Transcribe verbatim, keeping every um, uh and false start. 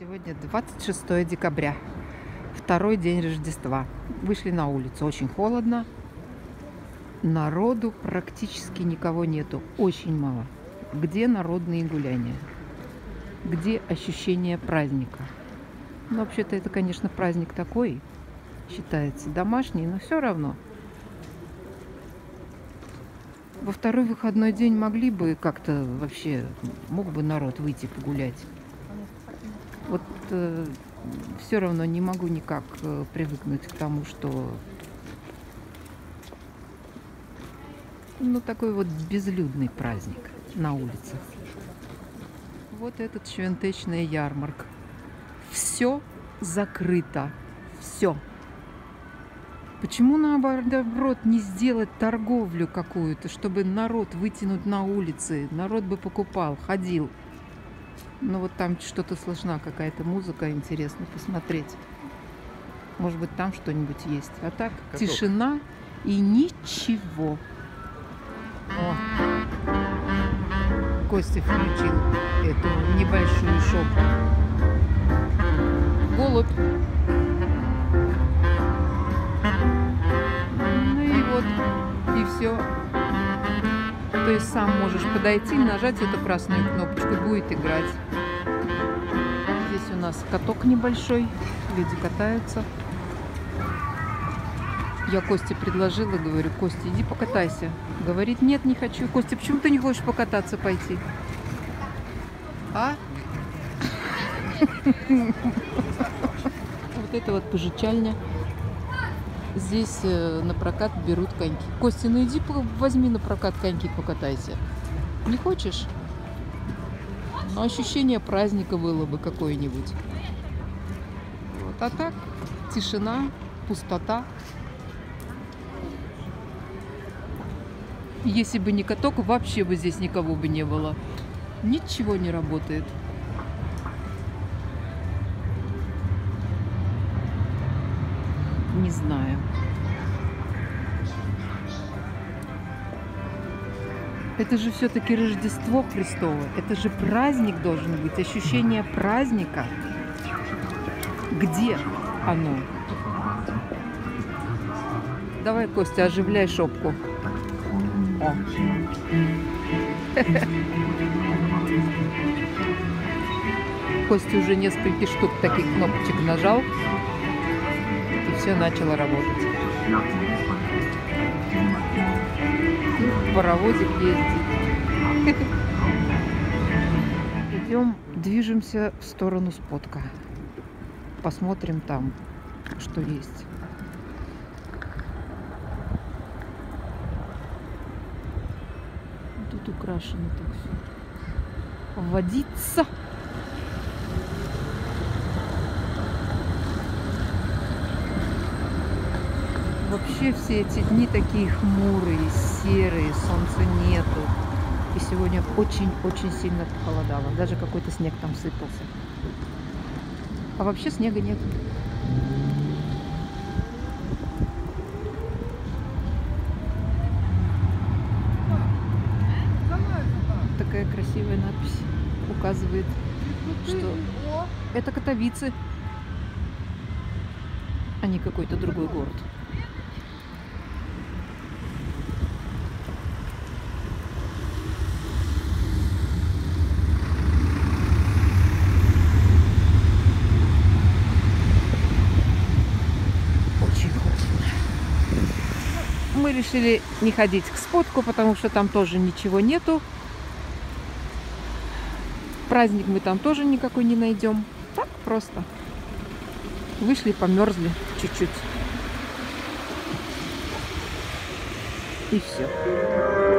Сегодня двадцать шестое декабря, второй день Рождества. Вышли на улицу, очень холодно, народу практически никого нету, очень мало. Где народные гуляния? Где ощущение праздника? Ну, вообще-то это, конечно, праздник такой, считается домашний, но все равно. Во второй выходной день могли бы как-то вообще, мог бы народ выйти погулять. Вот э, все равно не могу никак э, привыкнуть к тому, что ну такой вот безлюдный праздник на улицах. Вот этот świąteczny ярмарк. Все закрыто. Все. Почему наоборот не сделать торговлю какую-то, чтобы народ вытянуть на улицы, народ бы покупал, ходил. Ну вот там что-то слышна, какая-то музыка, интересно посмотреть. Может быть, там что-нибудь есть. А так Котов. Тишина и ничего. О. Костя включил эту небольшую шопку. Голубь. Ну и вот, и все. То есть сам можешь подойти, нажать эту красную кнопочку, будет играть. Здесь у нас каток небольшой, люди катаются. Я Косте предложила, говорю, Костя, иди покатайся. Говорит, нет, не хочу. Костя, почему ты не хочешь покататься, пойти? А? Вот это вот пожичальня. Здесь на прокат берут коньки. Костя, ну иди возьми на прокат коньки, покатайся. Не хочешь? Но ощущение праздника было бы какое-нибудь. Вот. А так тишина, пустота. Если бы не каток, вообще бы здесь никого бы не было. Ничего не работает. Не знаю. Это же все-таки Рождество Христово. Это же праздник должен быть. Ощущение праздника. Где оно? Давай, Костя, оживляй шопку. О. Костя уже несколько штук таких кнопочек нажал. Все начало работать. Паровозик ездит. Идем, движемся в сторону Спотка. Посмотрим там, что есть. Тут украшено так все. Водица. Вообще все эти дни такие хмурые, серые, солнца нету. И сегодня очень-очень сильно похолодало. Даже какой-то снег там сыпался. А вообще снега нет. Такая красивая надпись указывает, что это Катовицы, а не какой-то другой город. Мы решили не ходить к Спотку, потому что там тоже ничего нету. Праздник мы там тоже никакой не найдем. Так просто. Вышли, померзли чуть-чуть. И все.